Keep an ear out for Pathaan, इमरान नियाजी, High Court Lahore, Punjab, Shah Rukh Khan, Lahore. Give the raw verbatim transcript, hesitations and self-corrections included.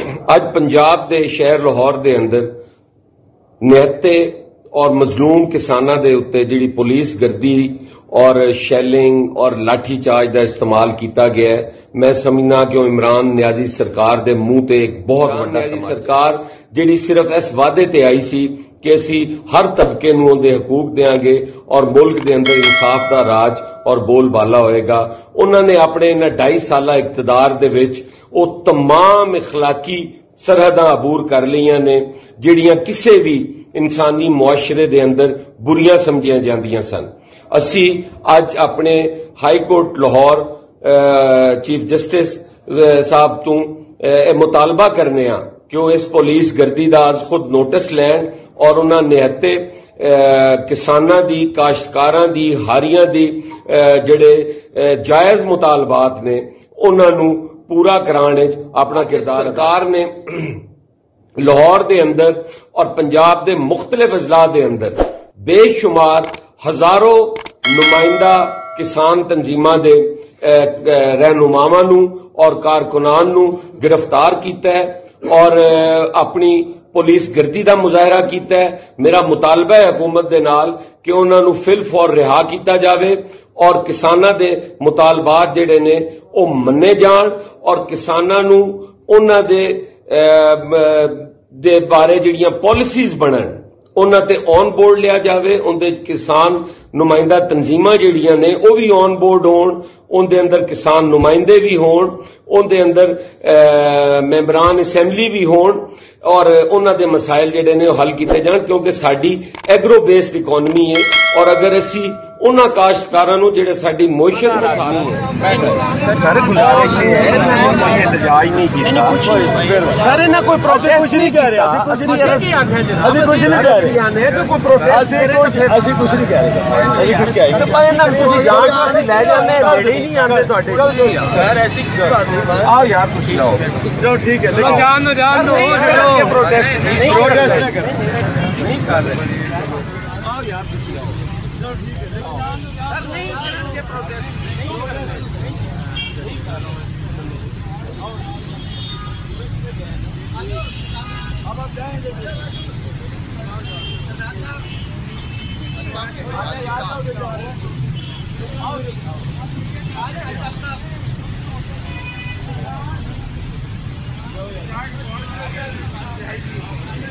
अज पंजाब के शहर लाहौर के अंदर निहत्ते और मजलूम किसानों के उत्ते जिहड़ी पुलिस गर्दी और शैलिंग और लाठीचार्ज का इस्तेमाल किया गया है, मैं समझना कि इमरान नियाजी सरकार के मुंह से एक बहुत बड़ा सरकार जिहड़ी सिर्फ इस वादे से आई सी कि असी हर तबके नूं उहदे हकूक देंगे और मुल्क के अंदर इंसाफ का राज और बोलबाला होएगा। उन्होंने अपने इन ढाई साल इकतदार दे विच उह तमाम इखलाकी सरहदां अबूर कर लिया ने जिहड़ियां किसी भी इंसानी मुआशरे के अंदर बुरियां समझिया जांदियां सन। असी अज अपने high court Lahore chief justice साहब तों मुतालबा करने आ कि वह इस पुलिस गर्दी का आज खुद नोटिस लैन और उन्होंने निहत्ते किसानों की काश्तकारां की हारियां की जिहड़े जायज़ मुतालबात ने उन्होंने पूरा कराने अपना किरदार। सरकार ने लाहौर के अंदर और पंजाब के मुख्तलिफ अजला के अंदर बेशुमार हजारों नुमाइंदा किसान तंजीमां दे रहनुमावां नूं और कारकुनान नूं गिरफ्तार किया है और अपनी पुलिस गर्दी का मुजाहरा किया है। मेरा मुतालबा है हुकूमत के नाल कि उन्होंने फिलफौर रिहा किया जाए और किसानों के मुतालबात जिहड़े ने वह मन्ने जाण और किसानों नूं उन्हां दे दे बारे जिहड़ियां पॉलिसीज़ बनन उन्हां ते ऑन बोर्ड लिया जाए। उनके किसान नुमाइंदा तंजीमां जिहड़ियां ने वह भी ऑन बोर्ड होण, उनके अंदर किसान नुमाइंदे भी होण, उनके अंदर मैंबरान असैम्बली भी होण और उन्हां दे मसाइल जिहड़े ने हल किए जाण क्योंकि साडी एग्रो बेस्ड इकोनमी है और अगर असी उन्हां काश्तकारां नूं जिहड़े साडी मुआशरत दा सारा है सारे गुजारिश है एतजाज नहीं कीता सारे ना कोई प्रोटेस्ट कुछ नहीं कर रहा कुछ नहीं अभी कुछ नहीं कर रहे तो कोई प्रोटेस्ट असि कुछ नहीं कर रहे अभी कुछ क्या है पर ना तुसी जान असि ले जाने नेड़े ही नहीं आंदे तुहाडे सर ऐसी आओ यार तुसी लाओ चलो ठीक है लेकिन जान ना जान दो छोड़ो प्रोटेस्ट प्रोटेस्ट ना करो नहीं कर रहे आओ यार तुसी आओ सर नहीं करेंगे प्रोटेस्ट नहीं करेंगे नहीं करो और अब आप जाएंगे सरदार साहब बात से याद आओ जो आ रहे हैं आओ आ जाए सरदार साहब